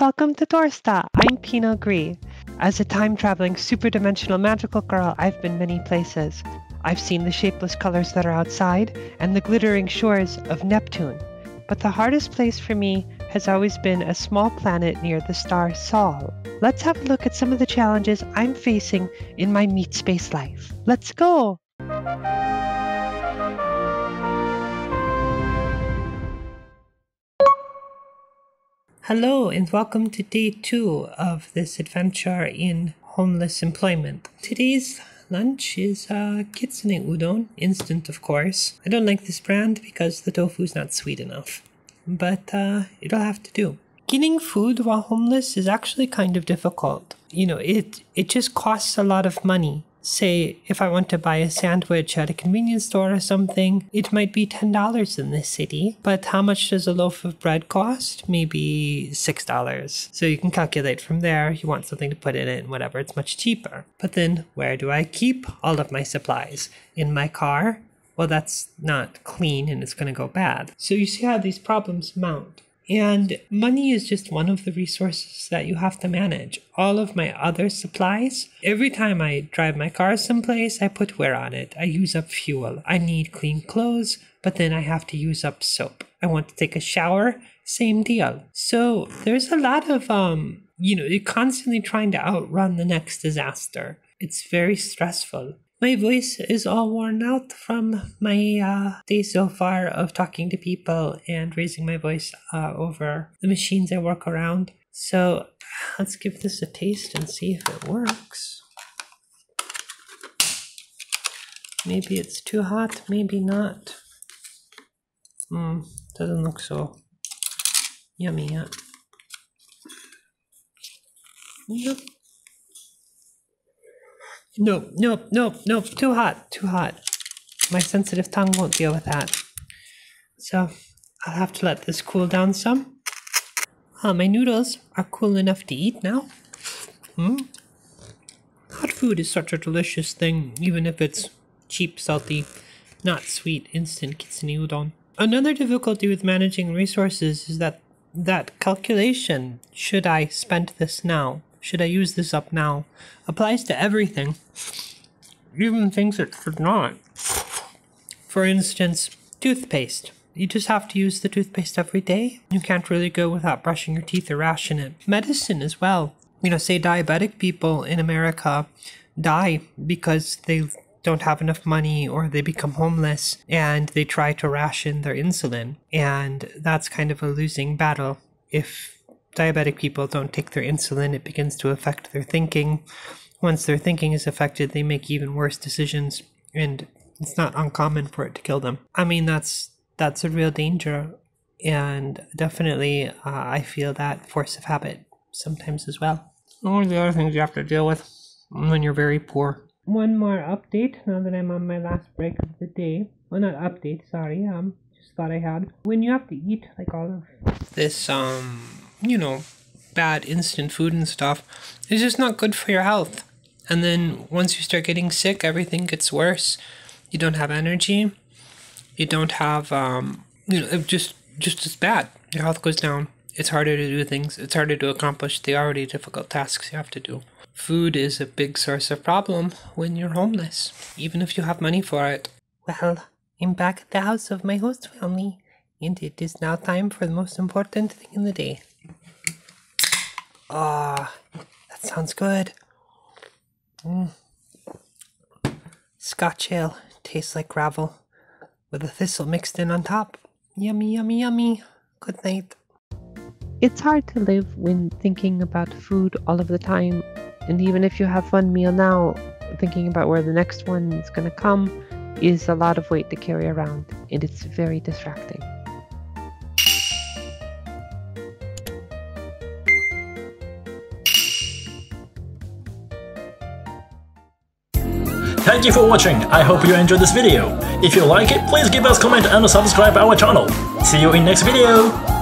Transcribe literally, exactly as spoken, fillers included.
Welcome to Doorsta. I'm Pino Gris. As a time-traveling, super-dimensional magical girl, I've been many places. I've seen the shapeless colors that are outside, and the glittering shores of Neptune. But the hardest place for me has always been a small planet near the star Sol. Let's have a look at some of the challenges I'm facing in my meat space life. Let's go! Hello and welcome to day two of this adventure in homeless employment. Today's lunch is uh, kitsune udon, instant of course. I don't like this brand because the tofu's not sweet enough, but uh, it'll have to do. Getting food while homeless is actually kind of difficult. You know, it, it just costs a lot of money. Say, if I want to buy a sandwich at a convenience store or something, it might be ten dollars in this city. But how much does a loaf of bread cost? Maybe six dollars. So you can calculate from there. You want something to put in it and whatever, it's much cheaper. But then, where do I keep all of my supplies? In my car? Well, that's not clean and it's going to go bad. So you see how these problems mount. And money is just one of the resources that you have to manage. All of my other supplies, every time I drive my car someplace, I put wear on it. I use up fuel. I need clean clothes, but then I have to use up soap. I want to take a shower, same deal. So there's a lot of, um, you know, you're constantly trying to outrun the next disaster. It's very stressful. My voice is all worn out from my uh, day so far of talking to people and raising my voice uh, over the machines I work around. So let's give this a taste and see if it works. Maybe it's too hot, maybe not. Hmm, doesn't look so yummy yet. Nope. Nope, nope, nope, nope, too hot, too hot. My sensitive tongue won't deal with that. So I'll have to let this cool down some. Ah, my noodles are cool enough to eat now. Hmm? Hot food is such a delicious thing, even if it's cheap, salty, not sweet, instant kitsune udon. Another difficulty with managing resources is that that calculation, should I spend this now? Should I use this up now? Applies to everything, even things that should not. For instance, toothpaste. You just have to use the toothpaste every day. You can't really go without brushing your teeth or ration it. Medicine as well. You know, say diabetic people in America die because they don't have enough money or they become homeless and they try to ration their insulin. And that's kind of a losing battle. If diabetic people don't take their insulin, it begins to affect their thinking. Once their thinking is affected, they make even worse decisions, and it's not uncommon for it to kill them. I mean, that's that's a real danger, and definitely uh, I feel that force of habit sometimes as well. All the other things you have to deal with when you're very poor. One more update, now that I'm on my last break of the day. Well, not update, sorry, um, just thought I had. When you have to eat, like all of this, um... you know, bad instant food and stuff, it's just not good for your health. And then once you start getting sick, everything gets worse. You don't have energy. You don't have, um, you know, it just, just as bad. Your health goes down. It's harder to do things. It's harder to accomplish the already difficult tasks you have to do. Food is a big source of problem when you're homeless, even if you have money for it. Well, I'm back at the house of my host family, and it is now time for the most important thing in the day. Ah, oh, that sounds good. Mm. Scotch ale tastes like gravel, with a thistle mixed in on top. Yummy, yummy, yummy. Good night. It's hard to live when thinking about food all of the time, and even if you have one meal now, thinking about where the next one is going to come is a lot of weight to carry around, and it's very distracting. Thank you for watching, I hope you enjoyed this video. If you like it, please give us a comment and subscribe our channel. See you in next video!